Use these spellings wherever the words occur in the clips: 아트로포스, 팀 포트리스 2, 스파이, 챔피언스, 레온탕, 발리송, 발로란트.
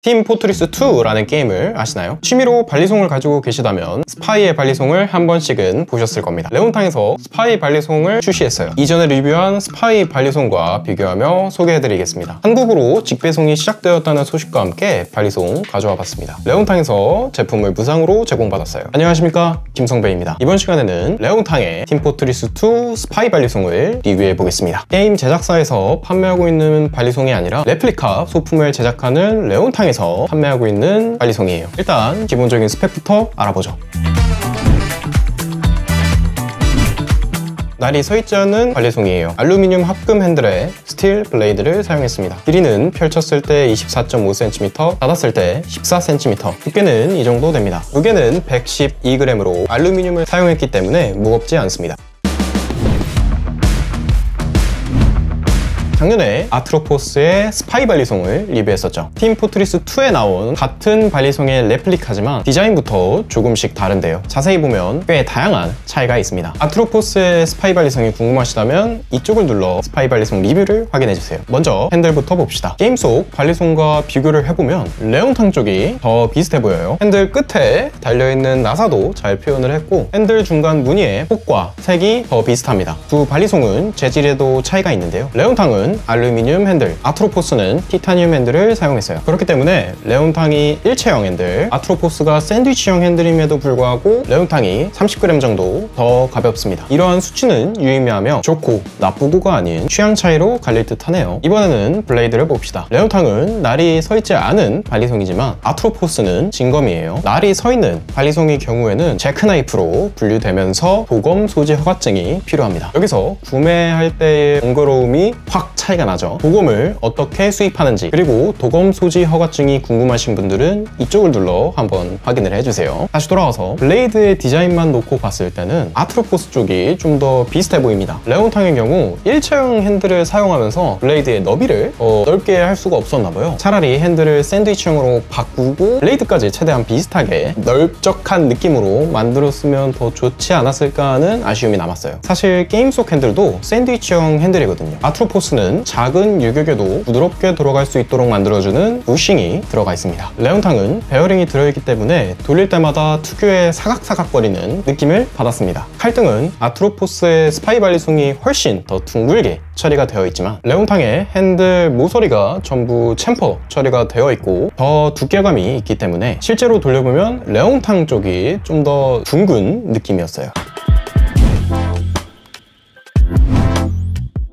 팀 포트리스 2라는 게임을 아시나요? 취미로 발리송을 가지고 계시다면 스파이의 발리송을 한 번씩은 보셨을 겁니다. 레온탕에서 스파이 발리송을 출시했어요. 이전에 리뷰한 스파이 발리송과 비교하며 소개해드리겠습니다. 한국으로 직배송이 시작되었다는 소식과 함께 발리송 가져와 봤습니다. 레온탕에서 제품을 무상으로 제공받았어요. 안녕하십니까, 김성배입니다. 이번 시간에는 레온탕의 팀 포트리스 2 스파이 발리송을 리뷰해보겠습니다. 게임 제작사에서 판매하고 있는 발리송이 아니라 레플리카 소품을 제작하는 레온탕 에서 판매하고 있는 발리송이에요. 일단 기본적인 스펙부터 알아보죠. 날이 서있지 않은 발리송이에요. 알루미늄 합금 핸들에 스틸 블레이드를 사용했습니다. 길이는 펼쳤을 때 24.5cm, 닫았을 때 14cm, 두께는 이 정도 됩니다. 무게는 112g으로 알루미늄을 사용했기 때문에 무겁지 않습니다. 작년에 아트로포스의 스파이 발리송을 리뷰했었죠. 팀 포트리스 2에 나온 같은 발리송의 레플리카지만 디자인부터 조금씩 다른데요. 자세히 보면 꽤 다양한 차이가 있습니다. 아트로포스의 스파이 발리송이 궁금하시다면 이쪽을 눌러 스파이 발리송 리뷰를 확인해주세요. 먼저 핸들부터 봅시다. 게임 속 발리송과 비교를 해보면 레온탕 쪽이 더 비슷해 보여요. 핸들 끝에 달려있는 나사도 잘 표현을 했고 핸들 중간 무늬의 폭과 색이 더 비슷합니다. 두 발리송은 재질에도 차이가 있는데요. 레온탕은 알루미늄 핸들, 아트로포스는 티타늄 핸들을 사용했어요. 그렇기 때문에 레온탕이 일체형 핸들, 아트로포스가 샌드위치형 핸들임에도 불구하고 레온탕이 30g 정도 더 가볍습니다. 이러한 수치는 유의미하며 좋고 나쁘고가 아닌 취향 차이로 갈릴 듯 하네요. 이번에는 블레이드를 봅시다. 레온탕은 날이 서있지 않은 발리송이지만 아트로포스는 진검이에요. 날이 서있는 발리송의 경우에는 제크나이프로 분류되면서 도검 소지 허가증이 필요합니다. 여기서 구매할 때의 번거로움이 확 차이가 나죠. 도검을 어떻게 수입하는지, 그리고 도검 소지 허가증이 궁금하신 분들은 이쪽을 눌러 한번 확인을 해주세요. 다시 돌아와서 블레이드의 디자인만 놓고 봤을 때는 아트로포스 쪽이 좀 더 비슷해 보입니다. 레온탕의 경우 일체형 핸들을 사용하면서 블레이드의 너비를 넓게 할 수가 없었나 봐요. 차라리 핸들을 샌드위치형으로 바꾸고 블레이드까지 최대한 비슷하게 넓적한 느낌으로 만들었으면 더 좋지 않았을까 하는 아쉬움이 남았어요. 사실 게임 속 핸들도 샌드위치형 핸들이거든요. 아트로포스는 작은 유격에도 부드럽게 들어갈 수 있도록 만들어주는 부싱이 들어가 있습니다. 레온탕은 베어링이 들어있기 때문에 돌릴 때마다 특유의 사각사각거리는 느낌을 받았습니다. 칼등은 아트로포스의 스파이 발리송이 훨씬 더 둥글게 처리가 되어 있지만 레온탕의 핸들 모서리가 전부 챔퍼 처리가 되어 있고 더 두께감이 있기 때문에 실제로 돌려보면 레온탕 쪽이 좀 더 둥근 느낌이었어요.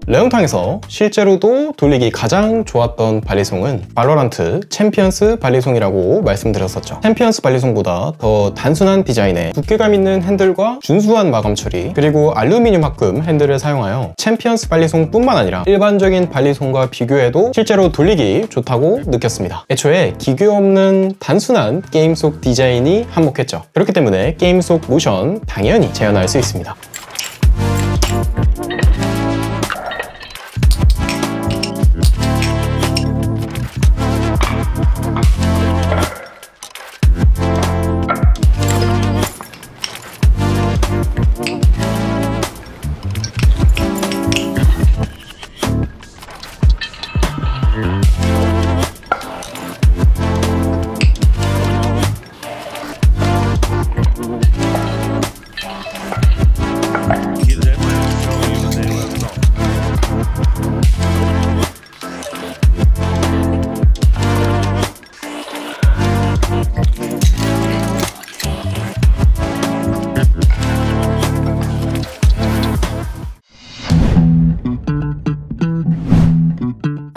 레온탕에서 실제로도 돌리기 가장 좋았던 발리송은 발로란트 챔피언스 발리송이라고 말씀드렸었죠. 챔피언스 발리송보다 더 단순한 디자인에 두께감 있는 핸들과 준수한 마감 처리, 그리고 알루미늄 합금 핸들을 사용하여 챔피언스 발리송뿐만 아니라 일반적인 발리송과 비교해도 실제로 돌리기 좋다고 느꼈습니다. 애초에 기교 없는 단순한 게임 속 디자인이 한몫했죠. 그렇기 때문에 게임 속 모션 당연히 재현할 수 있습니다.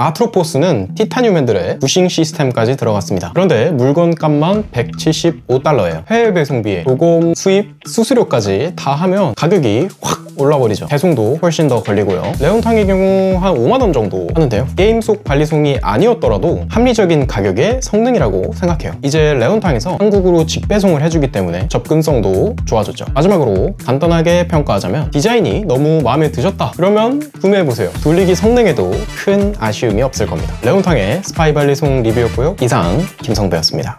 아트로포스는 티타늄 핸들에 부싱 시스템까지 들어갔습니다. 그런데 물건값만 175달러예요. 해외 배송비에 도검, 수입, 수수료까지 다 하면 가격이 확 올라버리죠. 배송도 훨씬 더 걸리고요. 레온탕의 경우 한 5만원 정도 하는데요. 게임 속 발리송이 아니었더라도 합리적인 가격의 성능이라고 생각해요. 이제 레온탕에서 한국으로 직배송을 해주기 때문에 접근성도 좋아졌죠. 마지막으로 간단하게 평가하자면 디자인이 너무 마음에 드셨다 그러면 구매해보세요. 돌리기 성능에도 큰 아쉬움 없을 겁니다. 레온탕의 스파이 발리송 리뷰였고요. 이상 김성배였습니다.